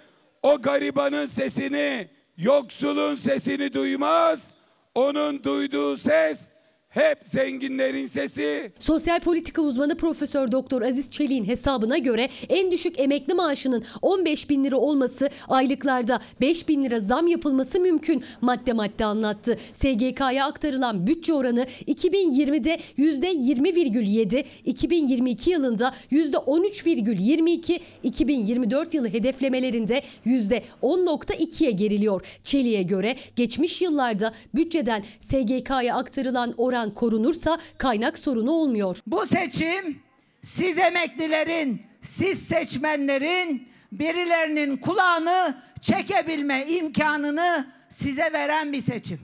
o garibanın sesini, yoksulun sesini duymaz. Onun duyduğu ses hep zenginlerin sesi. Sosyal politika uzmanı Profesör Doktor Aziz Çelik'in hesabına göre en düşük emekli maaşının 15 bin lira olması, aylıklarda 5 bin lira zam yapılması mümkün. Madde madde anlattı. SGK'ya aktarılan bütçe oranı 2020'de %20,7, 2022 yılında %13,22, 2024 yılı hedeflemelerinde %10,2'ye geriliyor. Çelik'e göre geçmiş yıllarda bütçeden SGK'ya aktarılan oran korunursa kaynak sorunu olmuyor. Bu seçim siz emeklilerin, siz seçmenlerin birilerinin kulağını çekebilme imkanını size veren bir seçim.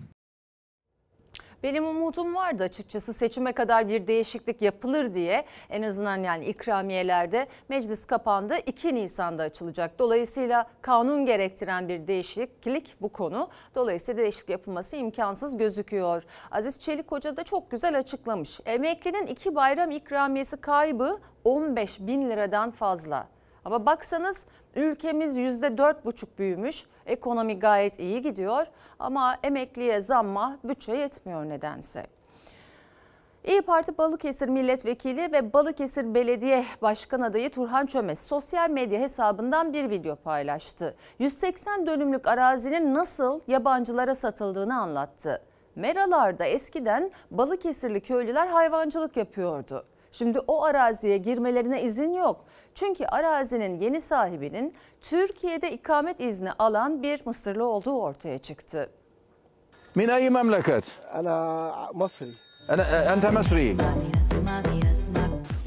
Benim umudum vardı açıkçası seçime kadar bir değişiklik yapılır diye, en azından yani ikramiyelerde. Meclis kapandı, 2 Nisan'da açılacak. Dolayısıyla kanun gerektiren bir değişiklik bu konu. Dolayısıyla değişiklik yapılması imkansız gözüküyor. Aziz Çelik Hoca da çok güzel açıklamış. Emeklinin 2 bayram ikramiyesi kaybı 15 bin liradan fazla. Ama baksanız ülkemiz %4,5 büyümüş, ekonomi gayet iyi gidiyor ama emekliye zamma bütçe yetmiyor nedense. İYİ Parti Balıkesir Milletvekili ve Balıkesir Belediye Başkan adayı Turhan Çömez sosyal medya hesabından bir video paylaştı. 180 dönümlük arazinin nasıl yabancılara satıldığını anlattı. Meralarda eskiden Balıkesirli köylüler hayvancılık yapıyordu. Şimdi o araziye girmelerine izin yok. Çünkü arazinin yeni sahibinin Türkiye'de ikamet izni alan bir Mısırlı olduğu ortaya çıktı. Min ayı memleket? Ana Mısır. Ente Mısri.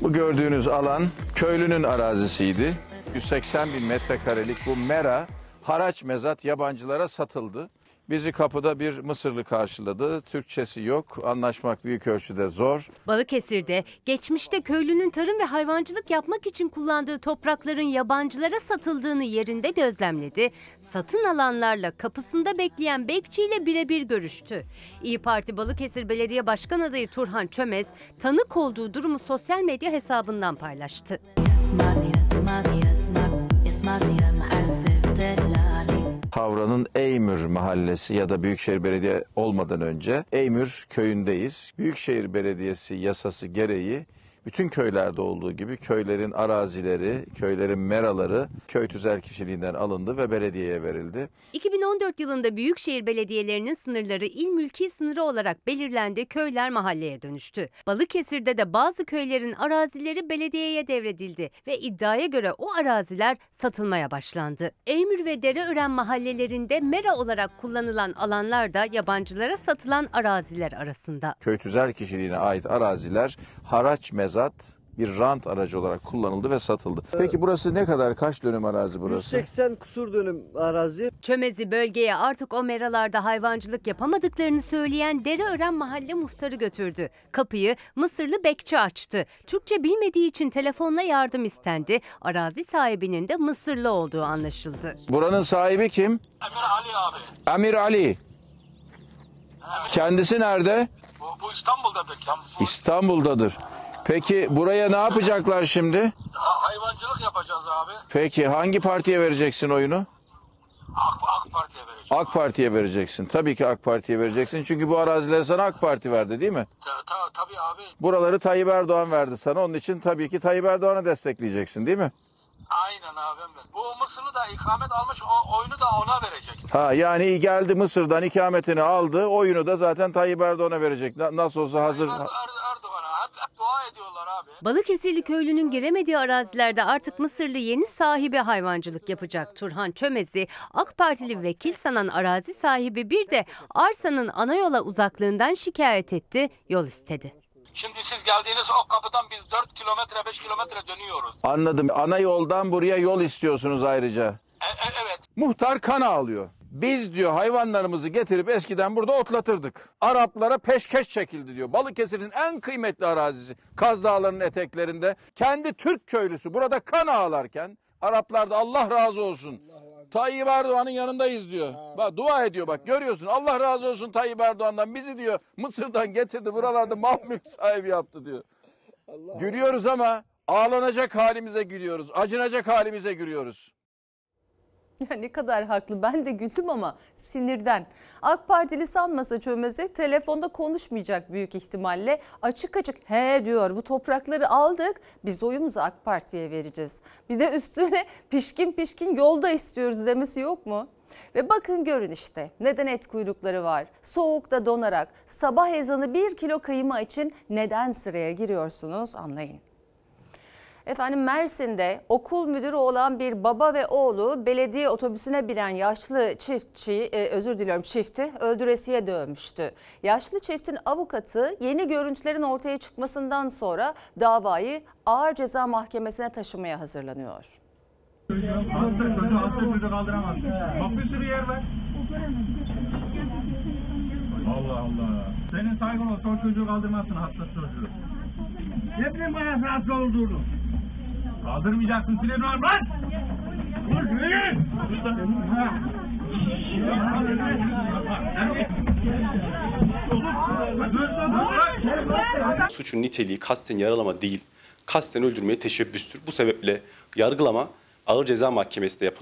Bu gördüğünüz alan köylünün arazisiydi. 180 bin metrekarelik bu mera haraç mezat yabancılara satıldı. Bizi kapıda bir Mısırlı karşıladı. Türkçesi yok, anlaşmak büyük ölçüde zor. Balıkesir'de geçmişte köylünün tarım ve hayvancılık yapmak için kullandığı toprakların yabancılara satıldığını yerinde gözlemledi. Satın alanlarla kapısında bekleyen bekçiyle birebir görüştü. İYİ Parti Balıkesir Belediye Başkan adayı Turhan Çömez tanık olduğu durumu sosyal medya hesabından paylaştı. Havranın Eymür mahallesi ya da Büyükşehir Belediye olmadan önce Eymür köyündeyiz. Büyükşehir Belediyesi yasası gereği bütün köylerde olduğu gibi köylerin arazileri, köylerin meraları köy tüzel kişiliğinden alındı ve belediyeye verildi. 2014 yılında Büyükşehir Belediyelerinin sınırları il mülki sınırı olarak belirlendi, köyler mahalleye dönüştü. Balıkesir'de de bazı köylerin arazileri belediyeye devredildi ve iddiaya göre o araziler satılmaya başlandı. Eymür ve Dereören mahallelerinde mera olarak kullanılan alanlar da yabancılara satılan araziler arasında. Köy tüzel kişiliğine ait araziler haraç mezat bir rant aracı olarak kullanıldı ve satıldı. Peki burası ne kadar, kaç dönüm arazi burası? 180 kusur dönüm arazi. Çömez'i bölgeye artık o meralarda hayvancılık yapamadıklarını söyleyen Dereören mahalle muhtarı götürdü. Kapıyı Mısırlı bekçi açtı. Türkçe bilmediği için telefonla yardım istendi. Arazi sahibinin de Mısırlı olduğu anlaşıldı. Buranın sahibi kim? Emir Ali abi. Emir Ali. Evet. Kendisi nerede? Bu İstanbul'dadır kendisi. İstanbul'dadır. Peki buraya ne yapacaklar şimdi? Hayvancılık yapacağız abi. Peki hangi partiye vereceksin oyunu? AK Parti'ye vereceğim. AK Parti'ye vereceksin. Tabii ki AK Parti'ye vereceksin. Çünkü bu arazileri sana AK Parti verdi değil mi? Tabii abi. Buraları Tayyip Erdoğan verdi sana. Onun için tabii ki Tayyip Erdoğan'ı destekleyeceksin değil mi? Aynen abim. Bu Mısır'ı da ikamet almış, oyunu da ona verecek. Ha yani geldi Mısır'dan ikametini aldı, oyunu da zaten Tayyip Erdoğan'a verecek. Nasıl olsa hazır... Tayyip Erdoğan'a dua ediyorlar Balıkesirli köylünün giremediği arazilerde artık Mısırlı yeni sahibi hayvancılık yapacak. Turhan Çömez'i AK Partili vekil sanan arazi sahibi bir de arsanın ana yola uzaklığından şikayet etti, yol istedi. Şimdi siz geldiğiniz o kapıdan biz 4 kilometre 5 kilometre dönüyoruz. Anladım. Ana yoldan buraya yol istiyorsunuz ayrıca. Evet. Muhtar kan ağlıyor. Biz diyor hayvanlarımızı getirip eskiden burada otlatırdık. Araplara peşkeş çekildi diyor. Balıkesir'in en kıymetli arazisi Kaz Dağları'nın eteklerinde. Kendi Türk köylüsü burada kan ağlarken Araplar da Allah razı olsun, Tayyip Erdoğan'ın yanındayız diyor. Bak, dua ediyor bak, görüyorsun. Allah razı olsun Tayyip Erdoğan'dan, bizi diyor Mısır'dan getirdi, buralarda mal mülk sahibi yaptı diyor. Gülüyoruz ama ağlanacak halimize gülüyoruz. Acınacak halimize gülüyoruz. Ya ne kadar haklı, ben de güldüm ama sinirden. AK Partili sanmasa Çömez'i telefonda konuşmayacak büyük ihtimalle. Açık açık he diyor, bu toprakları aldık biz, oyumuzu AK Parti'ye vereceğiz. Bir de üstüne pişkin pişkin yolda istiyoruz demesi yok mu? Ve bakın görün işte neden et kuyrukları var. Soğukta donarak sabah ezanı 1 kilo kıyma için neden sıraya giriyorsunuz anlayın. Efendim Mersin'de okul müdürü olan bir baba ve oğlu belediye otobüsüne binen yaşlı çifti öldüresiye dövmüştü. Yaşlı çiftin avukatı yeni görüntülerin ortaya çıkmasından sonra davayı Ağır Ceza Mahkemesi'ne taşımaya hazırlanıyor. Allah Allah. Senin saygın olsa o çocuğu kaldırmazsın, hasta çocuğu. Ne bileyim bayağı rahatsız olduğunu. Kaldırmayacaksın sileni var lan! Dur gülü! Suçun niteliği kasten yaralama değil, kasten öldürmeye teşebbüstür. Bu sebeple yargılama Ağır Ceza Mahkemesi'nde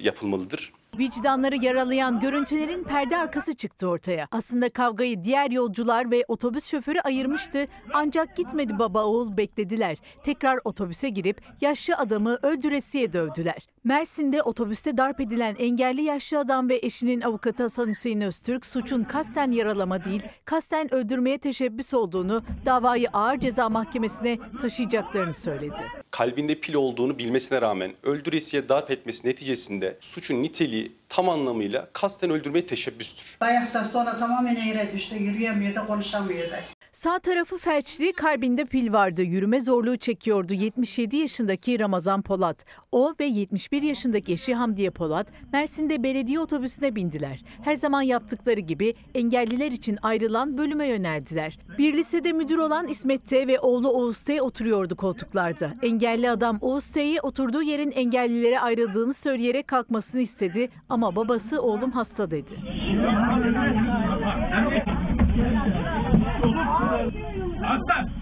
yapılmalıdır. Vicdanları yaralayan görüntülerin perde arkası çıktı ortaya. Aslında kavgayı diğer yolcular ve otobüs şoförü ayırmıştı. Ancak gitmedi baba oğul, beklediler. Tekrar otobüse girip yaşlı adamı öldüresiye dövdüler. Mersin'de otobüste darp edilen engelli yaşlı adam ve eşinin avukatı Hasan Hüseyin Öztürk suçun kasten yaralama değil, kasten öldürmeye teşebbüs olduğunu, davayı Ağır Ceza Mahkemesi'ne taşıyacaklarını söyledi. Kalbinde pil olduğunu bilmesine rağmen öldüresiye darp etmesi neticesinde suçun niteliği tam anlamıyla kasten öldürmeye teşebbüstür. Dayaktan sonra tamamen eğre düştü, yürüyemiyordu, konuşamıyordu. Sağ tarafı felçli, kalbinde pil vardı, yürüme zorluğu çekiyordu 77 yaşındaki Ramazan Polat. O ve 71 yaşındaki eşi Hamdiye Polat Mersin'de belediye otobüsüne bindiler. Her zaman yaptıkları gibi engelliler için ayrılan bölüme yöneldiler. Bir lisede müdür olan İsmet T. ve oğlu Oğuz T. oturuyordu koltuklarda. Engelli adam Oğuz T.'yi oturduğu yerin engellilere ayrıldığını söyleyerek kalkmasını istedi ama babası oğlum hasta dedi.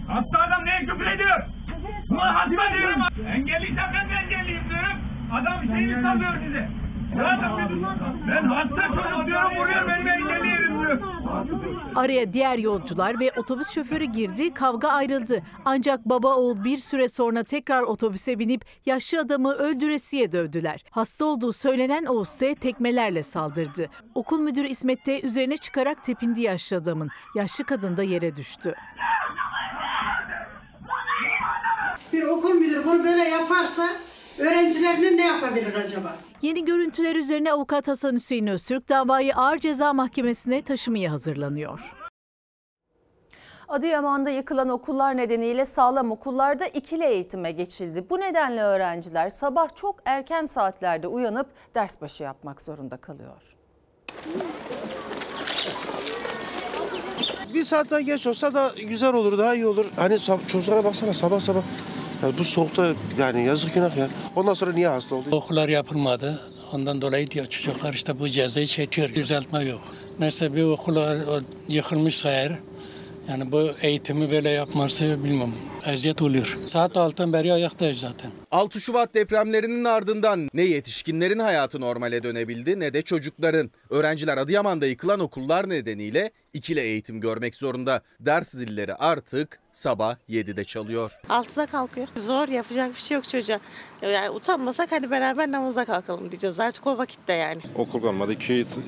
Hasta adam neye küfür ediyor? Hasta diyorum. Engelliysen ben de engelliyim diyorum. Adam şeyini sanıyor size. Ben hasta çocuk diyorum, vuruyor benim engelliyim diyor. Araya diğer yolcular ve otobüs şoförü girdi, kavga ayrıldı. Ancak baba oğul bir süre sonra tekrar otobüse binip yaşlı adamı öldüresiye dövdüler. Hasta olduğu söylenen Oğuz T. tekmelerle saldırdı. Okul müdürü İsmet T. üzerine çıkarak tepindi yaşlı adamın. Yaşlı kadın da yere düştü. Bir okul müdürü bunu böyle yaparsa öğrencilerine ne yapabilir acaba? Yeni görüntüler üzerine avukat Hasan Hüseyin Öztürk davayı Ağır Ceza Mahkemesi'ne taşımaya hazırlanıyor. Adıyaman'da yıkılan okullar nedeniyle sağlam okullarda ikili eğitime geçildi. Bu nedenle öğrenciler sabah çok erken saatlerde uyanıp ders başı yapmak zorunda kalıyor. Bir saat daha geç olsa da güzel olur, daha iyi olur. Hani çocuklara baksana sabah sabah. Yani bu soğukta yani yazık günah ya. Ondan sonra niye hasta oldu? Okullar yapılmadı. Ondan dolayı diyor çocuklar işte bu cezayı çekiyor. Düzeltme yok. Mesela bir okul yıkılmışsa eğer, yani bu eğitimi böyle yapması bilmem. Eziyet oluyor. Saat 6'dan beri ayaktayız zaten. 6 Şubat depremlerinin ardından ne yetişkinlerin hayatı normale dönebildi ne de çocukların. Öğrenciler Adıyaman'da yıkılan okullar nedeniyle ikili eğitim görmek zorunda. Ders zilleri artık sabah 7'de çalıyor. 6'da kalkıyor. Zor, yapacak bir şey yok çocuğa. Yani utanmasak hadi beraber namaza kalkalım diyeceğiz. Artık o vakitte yani. Okul kalmadı.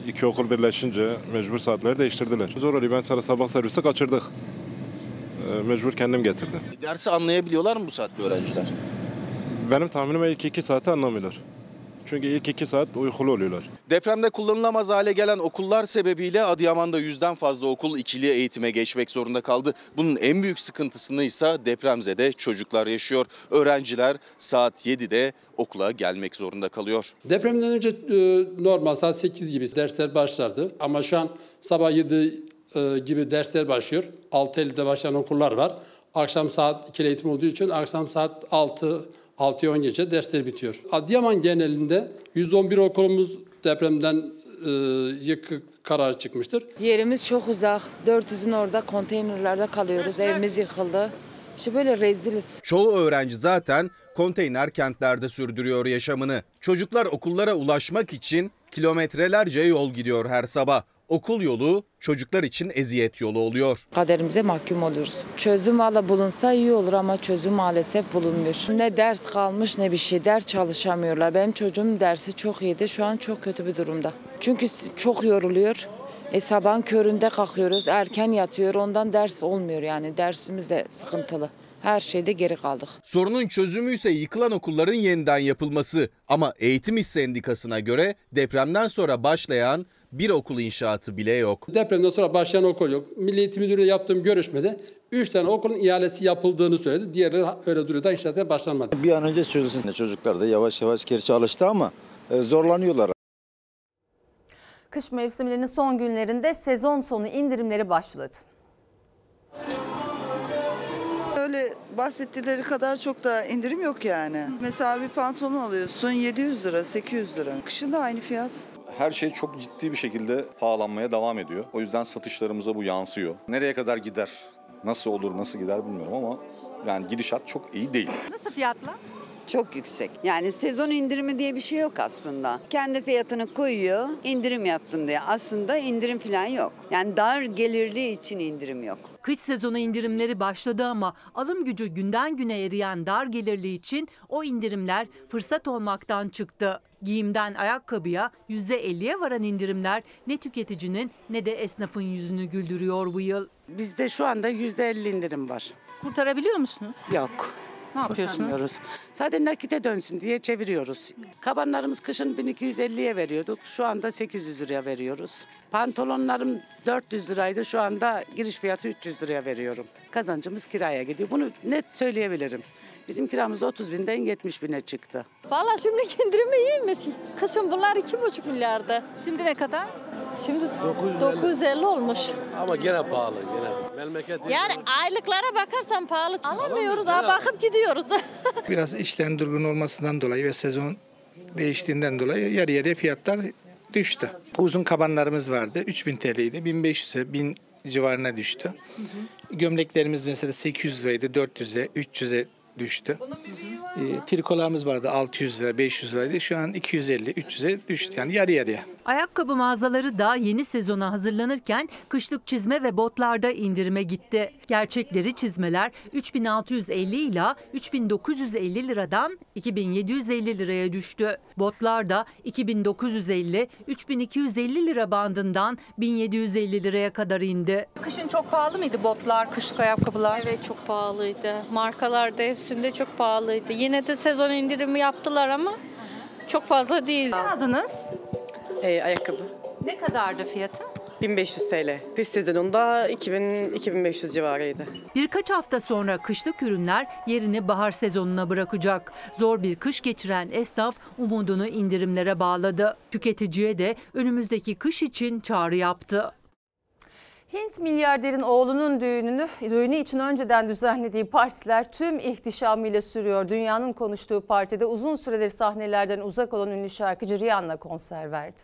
İki okul birleşince mecbur saatleri değiştirdiler. Zor oluyor. Ben sabah servisi kaçırdık. mecbur kendim getirdim. Dersi anlayabiliyorlar mı bu saatte öğrenciler? Benim tahminim ilk 2 saati anlamıyorlar. Çünkü ilk 2 saat uykulu oluyorlar. Depremde kullanılamaz hale gelen okullar sebebiyle Adıyaman'da 100'den fazla okul ikili eğitime geçmek zorunda kaldı. Bunun en büyük sıkıntısını ise depremzede çocuklar yaşıyor. Öğrenciler saat 7'de okula gelmek zorunda kalıyor. Depremden önce normal saat 8 gibi dersler başlardı. Ama şu an sabah 7 gibi dersler başlıyor. 6.50'de başlayan okullar var. Akşam saat ikili eğitim olduğu için akşam saat 6'ya 10 gece dersler bitiyor. Adıyaman genelinde 111 okulumuz depremden yıkık kararı çıkmıştır. Yerimiz çok uzak. 400'ün orada konteynerlerde kalıyoruz. Evimiz yıkıldı. İşte böyle reziliz. Çoğu öğrenci zaten konteyner kentlerde sürdürüyor yaşamını. Çocuklar okullara ulaşmak için kilometrelerce yol gidiyor her sabah. Okul yolu çocuklar için eziyet yolu oluyor. Kaderimize mahkum oluyoruz. Çözüm valla bulunsa iyi olur ama çözüm maalesef bulunmuyor. Ne ders kalmış ne bir şey, ders çalışamıyorlar. Benim çocuğum dersi çok iyiydi, şu an çok kötü bir durumda. Çünkü çok yoruluyor. Sabahın köründe kalkıyoruz, erken yatıyor, ondan ders olmuyor yani. Dersimiz de sıkıntılı. Her şeyde geri kaldık. Sorunun çözümü ise yıkılan okulların yeniden yapılması. Ama Eğitim İş Sendikası'na göre depremden sonra başlayan bir okul inşaatı bile yok. Depremden sonra başlayan okul yok. Milli Eğitim Müdürü'yle yaptığım görüşmede 3 tane okulun ihalesi yapıldığını söyledi. Diğerleri öyle duruyor da inşaatına başlanmadı. Bir an önce çözülsün. Çocuklar da yavaş yavaş geri çalıştı ama zorlanıyorlar. Kış mevsiminin son günlerinde sezon sonu indirimleri başladı. Öyle bahsettikleri kadar çok da indirim yok yani. Mesela bir pantolon alıyorsun 700 lira, 800 lira. Kışın da aynı fiyat. Her şey çok ciddi bir şekilde pahalanmaya devam ediyor. O yüzden satışlarımıza bu yansıyor. Nereye kadar gider, nasıl olur, nasıl gider bilmiyorum ama yani gidişat çok iyi değil. Nasıl fiyatla? Çok yüksek. Yani sezon indirimi diye bir şey yok aslında. Kendi fiyatını koyuyor, indirim yaptım diye. Aslında indirim falan yok. Yani dar gelirli için indirim yok. Kış sezonu indirimleri başladı ama alım gücü günden güne eriyen dar gelirli için o indirimler fırsat olmaktan çıktı. Giyimden ayakkabıya %50'ye varan indirimler ne tüketicinin ne de esnafın yüzünü güldürüyor bu yıl. Bizde şu anda %50 indirim var. Kurtarabiliyor musunuz? Yok. Ne yapıyorsunuz? Sadece nakite dönsün diye çeviriyoruz. Kabanlarımız kışın 1250'ye veriyorduk. Şu anda 800 liraya veriyoruz. Pantolonlarım 400 liraydı. Şu anda giriş fiyatı 300 liraya veriyorum. Kazancımız kiraya gidiyor. Bunu net söyleyebilirim. Bizim kiramız 30.000'den 70.000'e çıktı. Valla şimdiki indirimi iyiymiş. Kışın bunlar 2,5 milyardı. Şimdi ne kadar? Şimdi 950 olmuş. Ama gene pahalı gene. Memleket yani aylıklara bakarsan pahalı. Alamıyoruz ama bakıp gidiyoruz. Biraz işlerin durgun olmasından dolayı ve sezon değiştiğinden dolayı yarı yarıya fiyatlar düştü. Uzun kabanlarımız vardı. 3.000 TL'ydi. 1500'e 1000 civarına düştü. Gömleklerimiz mesela 800 liraydı. 400'e 300'e düştü. Trikolarımız vardı 600 lira, 500 liraydı. Şu an 250, 300'e düştü yani yarı yarıya. Ayakkabı mağazaları da yeni sezona hazırlanırken kışlık çizme ve botlarda indirime gitti. Gerçekleri çizmeler 3650 ila 3950 liradan 2750 liraya düştü. Botlar da 2950-3250 lira bandından 1750 liraya kadar indi. Kışın çok pahalı mıydı botlar, kışlık ayakkabılar? Evet çok pahalıydı. Markalarda hepsinde çok pahalıydı. Yine de sezon indirimi yaptılar ama çok fazla değil. Ne aldınız? Ayakkabı. Ne kadardı fiyatı? 1500 TL. Kış sezonunda 2000-2500 civarıydı. Birkaç hafta sonra kışlık ürünler yerini bahar sezonuna bırakacak. Zor bir kış geçiren esnaf umudunu indirimlere bağladı. Tüketiciye de önümüzdeki kış için çağrı yaptı. Hint milyarderin oğlunun düğünü için önceden düzenlediği partiler tüm ihtişamıyla sürüyor. Dünyanın konuştuğu partide uzun süredir sahnelerden uzak olan ünlü şarkıcı Rihanna konser verdi.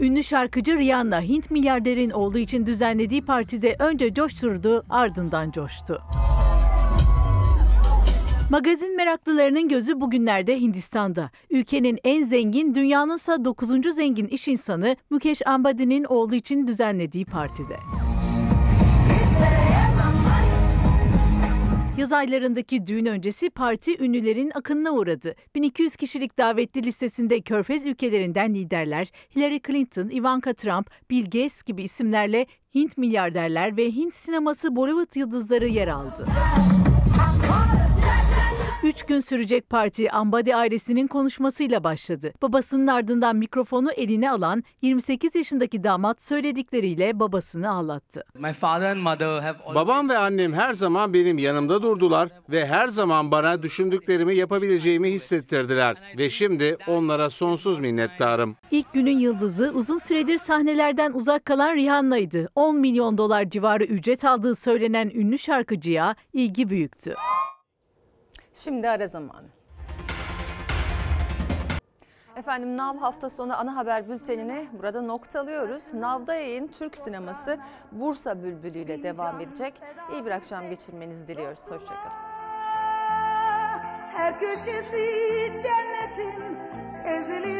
Ünlü şarkıcı Rihanna, Hint milyarderin oğlu için düzenlediği partide önce coşturdu, ardından coştu. Magazin meraklılarının gözü bugünlerde Hindistan'da. Ülkenin en zengin, dünyanınsa 9. zengin iş insanı Mukesh Ambani'nin oğlu için düzenlediği partide. Yaz aylarındaki düğün öncesi parti ünlülerin akınına uğradı. 1200 kişilik davetli listesinde Körfez ülkelerinden liderler Hillary Clinton, Ivanka Trump, Bill Gates gibi isimlerle Hint milyarderler ve Hint sineması Bollywood yıldızları yer aldı. 3 gün sürecek parti Ambadi ailesinin konuşmasıyla başladı. Babasının ardından mikrofonu eline alan 28 yaşındaki damat söyledikleriyle babasını ağlattı. Babam ve annem her zaman benim yanımda durdular ve her zaman bana düşündüklerimi yapabileceğimi hissettirdiler. Ve şimdi onlara sonsuz minnettarım. İlk günün yıldızı uzun süredir sahnelerden uzak kalan Rihanna'ydı. 10 milyon dolar civarı ücret aldığı söylenen ünlü şarkıcıya ilgi büyüktü. Şimdi ara zamanı. Efendim, NAV hafta sonu ana haber bültenini burada noktalıyoruz. NAV'da yayın Türk sineması Bursa Bülbülü ile devam edecek. İyi bir akşam geçirmenizi diliyoruz. Hoşçakalın. Her köşesi cennetin ezeli.